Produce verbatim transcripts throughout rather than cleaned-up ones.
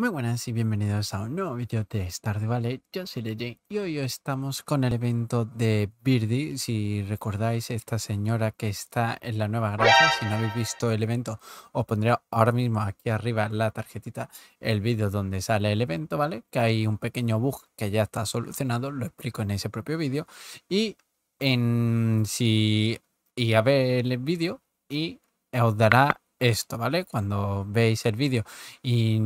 Muy buenas y bienvenidos a un nuevo vídeo de Stardew Valley. Yo soy Leyends y hoy estamos con el evento de Birdie. Si recordáis, esta señora que está en la nueva granja, si no habéis visto el evento, os pondré ahora mismo aquí arriba la tarjetita, el vídeo donde sale el evento, ¿vale? Que hay un pequeño bug que ya está solucionado, lo explico en ese propio vídeo. Y en si y a ver el vídeo y os dará esto, ¿vale? Cuando veis el vídeo y,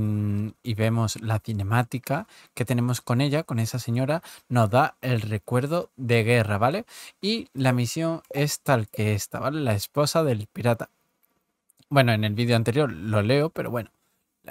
y vemos la cinemática que tenemos con ella, con esa señora, nos da el recuerdo de guerra, ¿vale? Y la misión es tal que esta, ¿vale? La esposa del pirata. Bueno, en el vídeo anterior lo leo, pero bueno,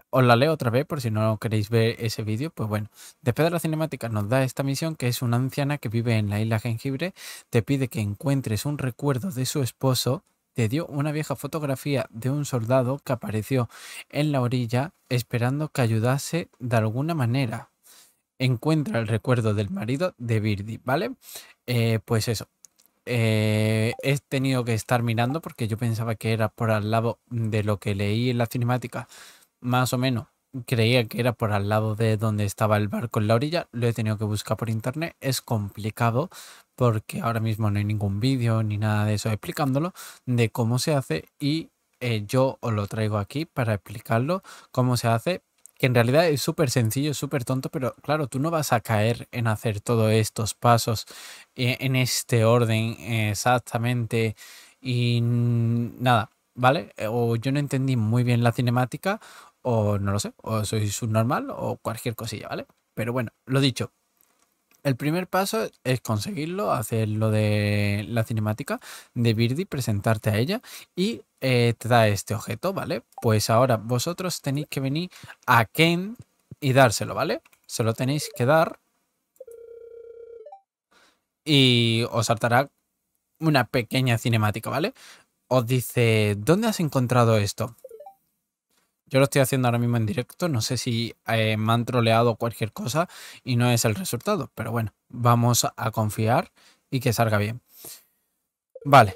os la leo otra vez por si no queréis ver ese vídeo. Pues bueno, después de la cinemática nos da esta misión, que es una anciana que vive en la isla Jengibre. Te pide que encuentres un recuerdo de su esposo. Te dio una vieja fotografía de un soldado que apareció en la orilla esperando que ayudase de alguna manera. Encuentra el recuerdo del marido de Birdie, ¿vale? Eh, pues eso. Eh, he tenido que estar mirando porque yo pensaba que era por al lado de lo que leí en la cinemática. Más o menos creía que era por al lado de donde estaba el barco en la orilla. Lo he tenido que buscar por internet. Es complicado, porque ahora mismo no hay ningún vídeo ni nada de eso explicándolo, de cómo se hace, y eh, yo os lo traigo aquí para explicarlo, cómo se hace, que en realidad es súper sencillo, súper tonto, pero claro, tú no vas a caer en hacer todos estos pasos eh, en este orden eh, exactamente y nada, ¿vale? O yo no entendí muy bien la cinemática, o no lo sé, o soy subnormal, o cualquier cosilla, ¿vale? Pero bueno, lo dicho. El primer paso es conseguirlo, hacer lo de la cinemática de Birdie, presentarte a ella y eh, te da este objeto, ¿vale? Pues ahora vosotros tenéis que venir a Ken y dárselo, ¿vale? Se lo tenéis que dar y os saltará una pequeña cinemática, ¿vale? Os dice, ¿dónde has encontrado esto? Yo lo estoy haciendo ahora mismo en directo, no sé si eh, me han troleado cualquier cosa y no es el resultado, pero bueno, vamos a confiar y que salga bien. Vale,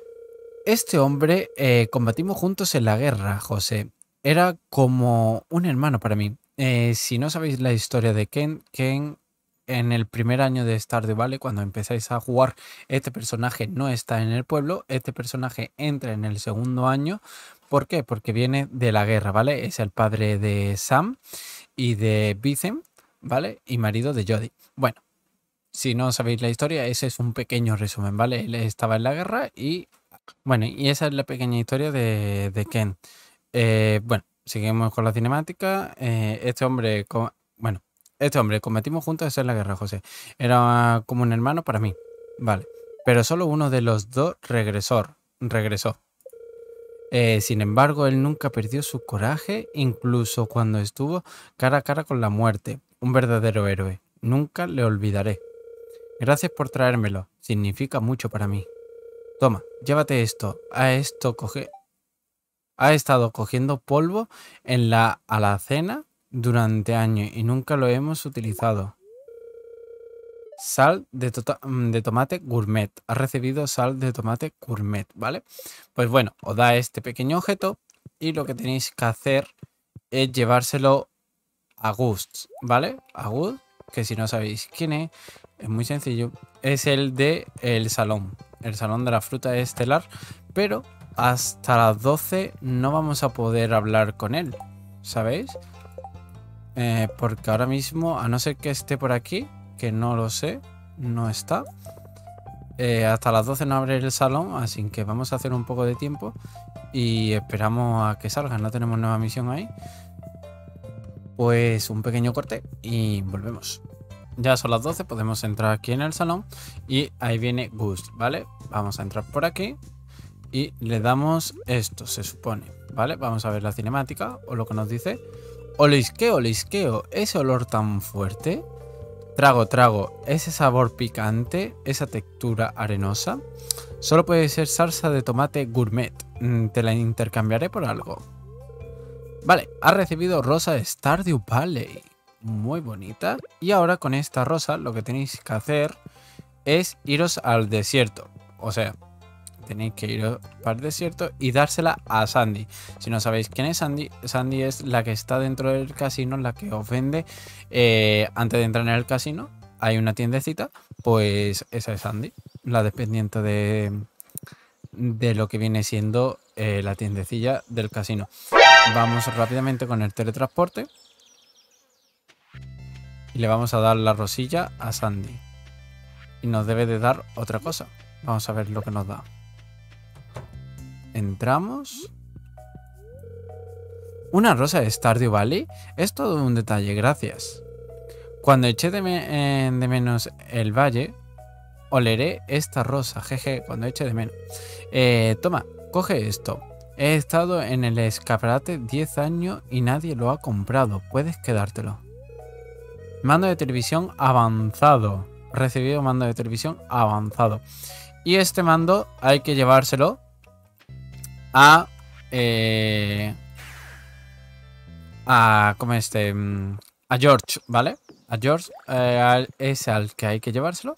este hombre eh, combatimos juntos en la guerra, José. Era como un hermano para mí. Eh, si no sabéis la historia de Ken, Ken en el primer año de Stardew Valley, cuando empezáis a jugar, este personaje no está en el pueblo, este personaje entra en el segundo año. ¿Por qué? Porque viene de la guerra, ¿vale? Es el padre de Sam y de Vincent, ¿vale? Y marido de Jodie. Bueno, si no sabéis la historia, ese es un pequeño resumen, ¿vale? Él estaba en la guerra y... Bueno, y esa es la pequeña historia de, de Ken. Eh, bueno, seguimos con la cinemática. Eh, este hombre... Com bueno, este hombre combatimos juntos en la guerra, José. Era como un hermano para mí, ¿vale? Pero solo uno de los dos regresó. regresó. Eh, sin embargo, él nunca perdió su coraje, incluso cuando estuvo cara a cara con la muerte. Un verdadero héroe. Nunca le olvidaré. Gracias por traérmelo. Significa mucho para mí. Toma, llévate esto. A esto coge... Ha estado cogiendo polvo en la alacena durante años y nunca lo hemos utilizado. Sal de, de tomate gourmet. Ha recibido sal de tomate gourmet, ¿vale? Pues bueno, os da este pequeño objeto y lo que tenéis que hacer es llevárselo a Gus, ¿vale? A Gus, que si no sabéis quién es, es muy sencillo. Es el de el salón, el salón de la fruta estelar, pero hasta las doce no vamos a poder hablar con él, ¿sabéis? Eh, porque ahora mismo, a no ser que esté por aquí, que no lo sé, no está. Eh, hasta las doce no abre el salón, así que vamos a hacer un poco de tiempo y esperamos a que salga. No tenemos nueva misión ahí. Pues un pequeño corte y volvemos. Ya son las doce, podemos entrar aquí en el salón y ahí viene Gus, ¿vale? Vamos a entrar por aquí y le damos esto, se supone, ¿vale? Vamos a ver la cinemática o lo que nos dice. Olisqueo, olisqueo, ese olor tan fuerte... Trago, trago, ese sabor picante, esa textura arenosa, solo puede ser salsa de tomate gourmet, te la intercambiaré por algo. Vale, ha recibido rosa Stardew Valley, muy bonita, y ahora con esta rosa lo que tenéis que hacer es iros al desierto, o sea, tenéis que ir para el desierto y dársela a Sandy. Si no sabéis quién es Sandy, Sandy es la que está dentro del casino, la que os vende eh, antes de entrar en el casino. Hay una tiendecita, pues esa es Sandy, la dependiente de, de lo que viene siendo eh, la tiendecilla del casino. Vamos rápidamente con el teletransporte y le vamos a dar la rosilla a Sandy. Y nos debe de dar otra cosa. Vamos a ver lo que nos da. Entramos. Una rosa de Stardew Valley. Es todo un detalle, gracias. Cuando eché de, me de menos el valle, oleré esta rosa. Jeje, cuando eché de menos. Eh, toma, coge esto. He estado en el escaparate diez años y nadie lo ha comprado. Puedes quedártelo. Mando de televisión avanzado. Recibido mando de televisión avanzado. Y este mando hay que llevárselo a... Eh, a... ¿Cómo este? A George, ¿vale? A George eh, al, es al que hay que llevárselo.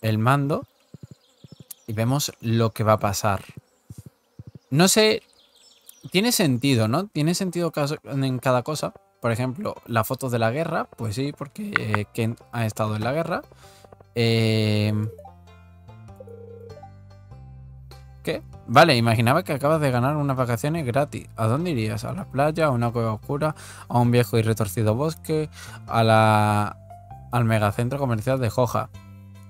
El mando. Y vemos lo que va a pasar. No sé... Tiene sentido, ¿no? Tiene sentido caso, en cada cosa. Por ejemplo, la foto de la guerra. Pues sí, porque eh, Ken ha estado en la guerra. Eh... ¿Qué? Vale, imaginaba que acabas de ganar unas vacaciones gratis. ¿A dónde irías? ¿A la playa? ¿A una cueva oscura? ¿A un viejo y retorcido bosque? ¿A la... al megacentro comercial de Joja?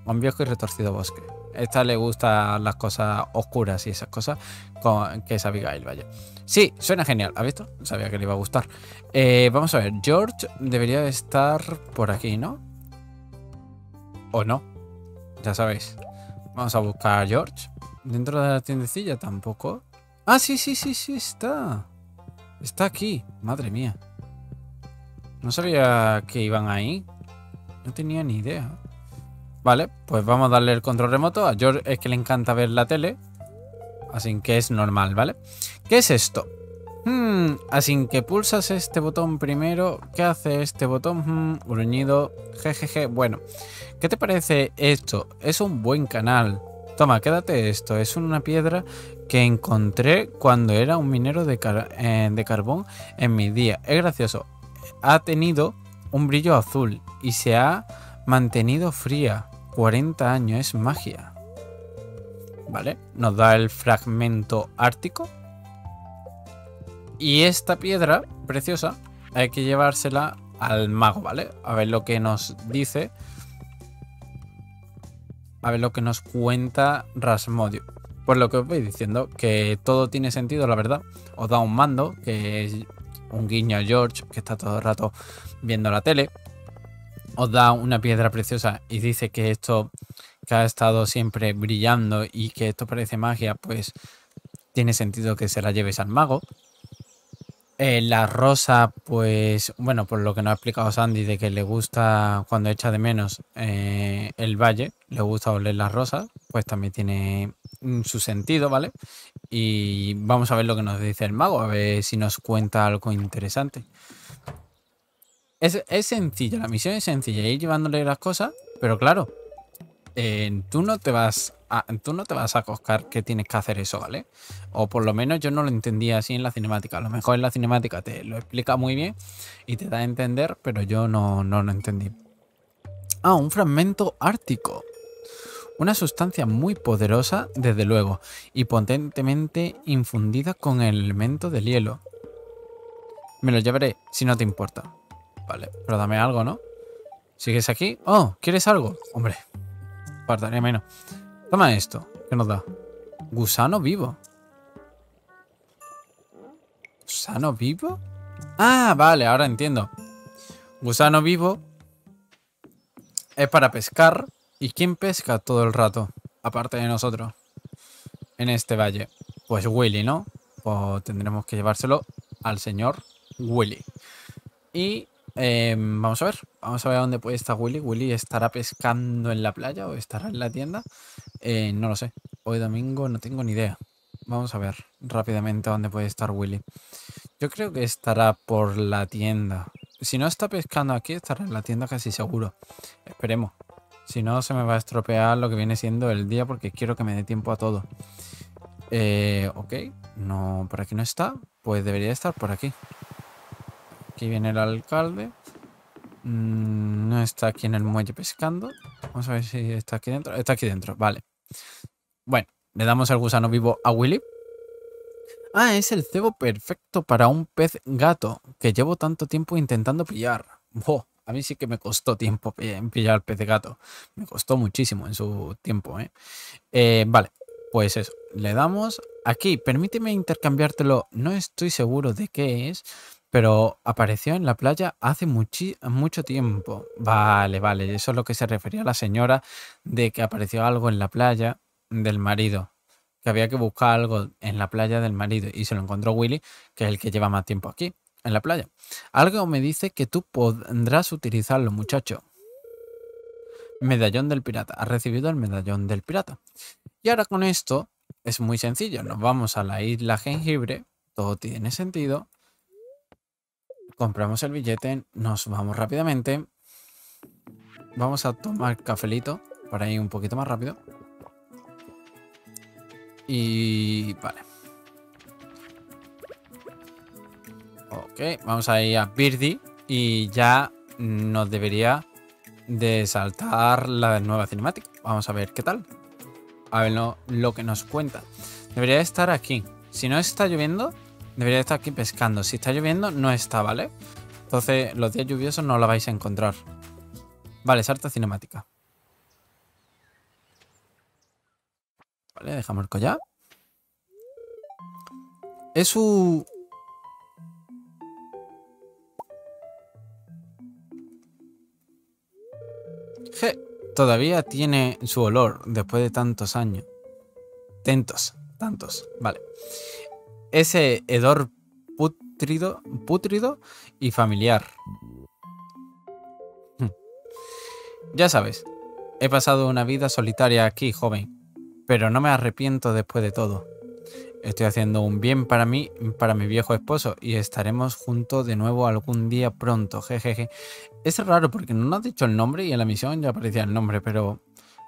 A un viejo y retorcido bosque. A esta le gustan las cosas oscuras y esas cosas con... que es Abigail, vaya. Sí, suena genial. ¿Has visto? Sabía que le iba a gustar. Eh, vamos a ver. George debería estar por aquí, ¿no? ¿O no? Ya sabéis. Vamos a buscar a George. Dentro de la tiendecilla tampoco. Ah, sí, sí, sí, sí, está. Está aquí. Madre mía. No sabía que iban ahí. No tenía ni idea. Vale, pues vamos a darle el control remoto. A George es que le encanta ver la tele. Así que es normal, ¿vale? ¿Qué es esto? Hmm, así que pulsas este botón primero. ¿Qué hace este botón? Hmm, gruñido. Jejeje. Bueno, ¿qué te parece esto? Es un buen canal. Toma, quédate esto. Es una piedra que encontré cuando era un minero de, car eh, de carbón en mi día. Es gracioso. Ha tenido un brillo azul y se ha mantenido fría. cuarenta años. Es magia. Vale, nos da el fragmento ártico. Y esta piedra preciosa hay que llevársela al mago, ¿vale? A ver lo que nos dice. A ver lo que nos cuenta Rasmodio. Pues lo que os voy diciendo, que todo tiene sentido, la verdad. Os da un mando, que es un guiño a George, que está todo el rato viendo la tele. Os da una piedra preciosa y dice que esto, que ha estado siempre brillando y que esto parece magia, pues tiene sentido que se la lleves al mago. Eh, la rosa, pues, bueno, por lo que nos ha explicado Sandy, de que le gusta, cuando echa de menos eh, el valle, le gusta oler las rosas, pues también tiene mm, su sentido, ¿vale? Y vamos a ver lo que nos dice el mago, a ver si nos cuenta algo interesante. Es, es sencilla, la misión es sencilla, ir llevándole las cosas, pero claro, eh, tú no te vas... Ah, tú no te vas a coscar que tienes que hacer eso, ¿vale? O por lo menos yo no lo entendía así en la cinemática. A lo mejor en la cinemática te lo explica muy bien y te da a entender, pero yo no, no lo entendí. Ah, un fragmento ártico. Una sustancia muy poderosa, desde luego, y potentemente infundida con el elemento del hielo. Me lo llevaré, si no te importa. Vale, pero dame algo, ¿no? ¿Sigues aquí? Oh, ¿quieres algo? Hombre, faltaría menos. Toma esto. ¿Qué nos da? Gusano vivo. ¿Gusano vivo? Ah, vale, ahora entiendo. Gusano vivo es para pescar. ¿Y quién pesca todo el rato? Aparte de nosotros. En este valle. Pues Willy, ¿no? Pues tendremos que llevárselo al señor Willy. Y... Eh, vamos a ver, vamos a ver dónde puede estar Willy. Willy estará pescando en la playa o estará en la tienda. Eh, no lo sé, hoy domingo no tengo ni idea. Vamos a ver rápidamente dónde puede estar Willy. Yo creo que estará por la tienda. Si no está pescando aquí, estará en la tienda casi seguro. Esperemos. Si no, se me va a estropear lo que viene siendo el día porque quiero que me dé tiempo a todo. Eh, ok, no, por aquí no está. Pues debería estar por aquí. Aquí viene el alcalde. Mm, no está aquí en el muelle pescando. Vamos a ver si está aquí dentro. Está aquí dentro, vale. Bueno, le damos al gusano vivo a Willy. Ah, es el cebo perfecto para un pez gato que llevo tanto tiempo intentando pillar. Oh, a mí sí que me costó tiempo pillar el pez de gato. Me costó muchísimo en su tiempo, ¿eh? Eh, vale, pues eso. Le damos aquí. Permíteme intercambiártelo. No estoy seguro de qué es, pero apareció en la playa hace mucho tiempo. Vale, vale. Eso es lo que se refería la señora de que apareció algo en la playa del marido. Que había que buscar algo en la playa del marido y se lo encontró Willy, que es el que lleva más tiempo aquí, en la playa. Algo me dice que tú podrás utilizarlo, muchacho. Medallón del pirata. Has recibido el medallón del pirata. Y ahora con esto es muy sencillo. Nos vamos a la isla Jengibre. Todo tiene sentido. Compramos el billete. Nos vamos rápidamente. Vamos a tomar cafelito para ir un poquito más rápido. Y vale. Ok, vamos a ir a Birdie y ya nos debería de saltar la nueva cinemática. Vamos a ver qué tal. A ver lo, lo que nos cuenta. Debería estar aquí. Si no está lloviendo, debería estar aquí pescando. Si está lloviendo, no está, ¿vale? Entonces los días lluviosos no la vais a encontrar. Vale, salta cinemática. Vale, dejamos el collar. Es su... Je, todavía tiene su olor después de tantos años. Tantos, tantos, vale. Ese hedor pútrido, pútrido y familiar. Ya sabes, he pasado una vida solitaria aquí, joven. Pero no me arrepiento después de todo. Estoy haciendo un bien para mí, para mi viejo esposo, y estaremos juntos de nuevo algún día pronto. Jejeje. Es raro porque no nos ha dicho el nombre y en la misión ya aparecía el nombre, pero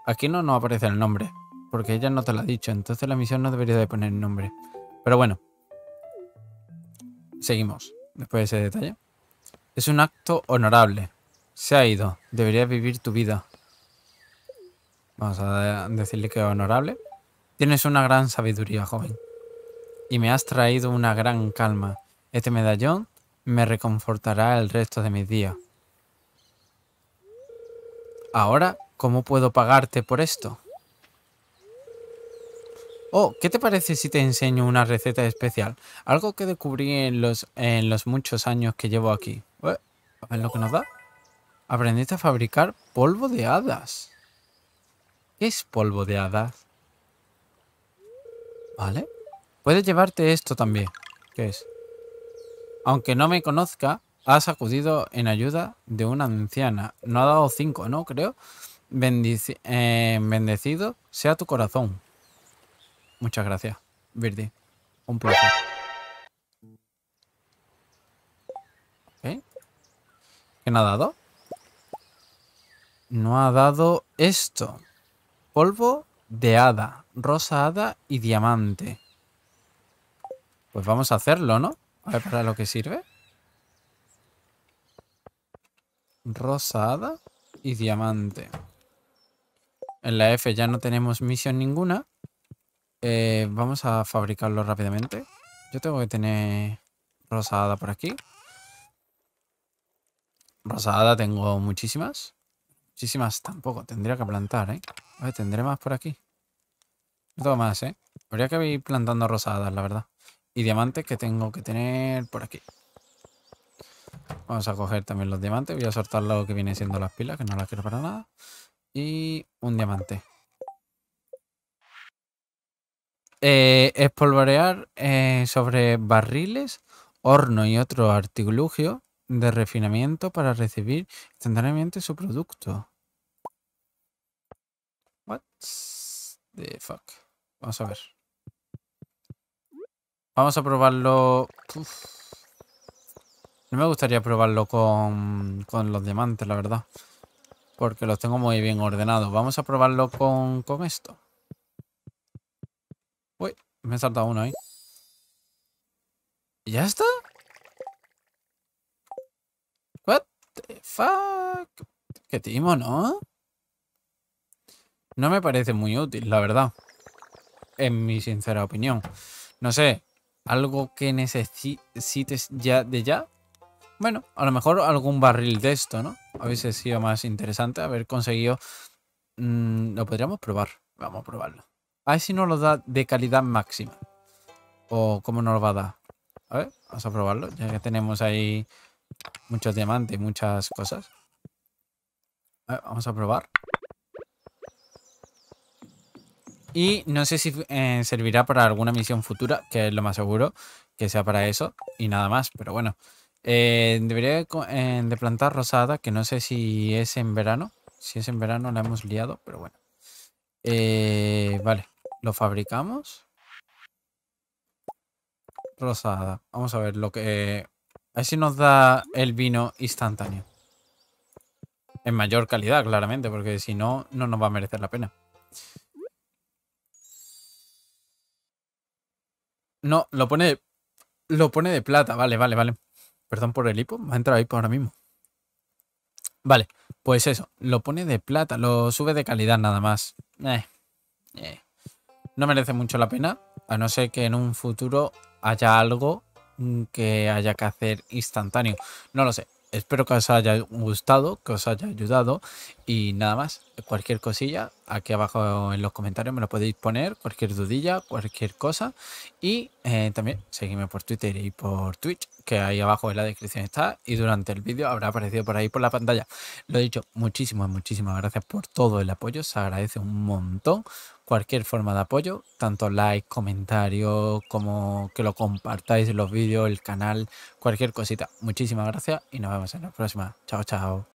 aquí no nos aparece el nombre, porque ella no te lo ha dicho, entonces la misión no debería de poner el nombre. Pero bueno. Seguimos. Después de ese detalle. Es un acto honorable. Se ha ido. Deberías vivir tu vida. Vamos a decirle que es honorable. Tienes una gran sabiduría, joven. Y me has traído una gran calma. Este medallón me reconfortará el resto de mis días. Ahora, ¿cómo puedo pagarte por esto? Oh, ¿qué te parece si te enseño una receta especial? Algo que descubrí en los, en los muchos años que llevo aquí. Eh, a ver lo que nos da. Aprendiste a fabricar polvo de hadas. ¿Qué es polvo de hadas? Vale. Puedes llevarte esto también. ¿Qué es? Aunque no me conozca, has acudido en ayuda de una anciana. No ha dado cinco, ¿no? Creo. Bendici eh, bendecido sea tu corazón. Muchas gracias, Birdie. Un placer. ¿Ok? ¿Qué no ha dado? No ha dado esto. Polvo de hada, rosa hada y diamante. Pues vamos a hacerlo, ¿no? A ver para lo que sirve. Rosa hada y diamante. En la F ya no tenemos misión ninguna. Eh, vamos a fabricarlo rápidamente. Yo tengo que tener rosa hada por aquí. Rosa hada tengo muchísimas. Muchísimas tampoco. Tendría que plantar, ¿eh? A ver, tendré más por aquí. No tengo más, ¿eh? Habría que ir plantando rosadas, la verdad. Y diamantes que tengo que tener por aquí. Vamos a coger también los diamantes. Voy a soltar lo que viene siendo las pilas, que no las quiero para nada. Y un diamante. Eh, espolvorear eh, sobre barriles, horno y otro artilugio de refinamiento para recibir instantáneamente su producto. What the fuck. Vamos a ver. Vamos a probarlo. Uf. No me gustaría probarlo con, con los diamantes, la verdad. Porque los tengo muy bien ordenados. Vamos a probarlo con, con esto. Uy, Me he saltado uno ahí. ¿Y ya está? What the fuck? Qué timo, ¿no? No me parece muy útil, la verdad. En mi sincera opinión. No sé, algo que necesites ya de ya. Bueno, a lo mejor algún barril de esto, ¿no? Hubiese sido más interesante haber conseguido... Mm, lo podríamos probar. Vamos a probarlo. A ver si nos lo da de calidad máxima. O cómo nos lo va a dar. A ver, vamos a probarlo. Ya que tenemos ahí muchos diamantes, muchas cosas. A ver, vamos a probar. Y no sé si eh, servirá para alguna misión futura, que es lo más seguro, que sea para eso y nada más. Pero bueno, eh, debería eh, de plantar rosada, que no sé si es en verano. Si es en verano la hemos liado, pero bueno. Eh, vale, lo fabricamos. Rosada. Vamos a ver lo que... Eh, a ver si nos da el vino instantáneo. En mayor calidad, claramente, porque si no, no nos va a merecer la pena. No, lo pone lo pone de plata. Vale, vale, vale. Perdón por el hipo. Me ha entrado hipo ahora mismo. Vale, pues eso. Lo pone de plata. Lo sube de calidad nada más. Eh, eh. No merece mucho la pena. A no ser que en un futuro haya algo que haya que hacer instantáneo. No lo sé. Espero que os haya gustado, que os haya ayudado y nada más. Cualquier cosilla, aquí abajo en los comentarios me lo podéis poner, cualquier dudilla, cualquier cosa. Y eh, también seguidme por Twitter y por Twitch, que ahí abajo en la descripción está y durante el vídeo habrá aparecido por ahí por la pantalla. Lo he dicho, muchísimas, muchísimas gracias por todo el apoyo, se agradece un montón. Cualquier forma de apoyo, tanto like, comentario, como que lo compartáis en los vídeos, el canal, cualquier cosita. Muchísimas gracias y nos vemos en la próxima. Chao, chao.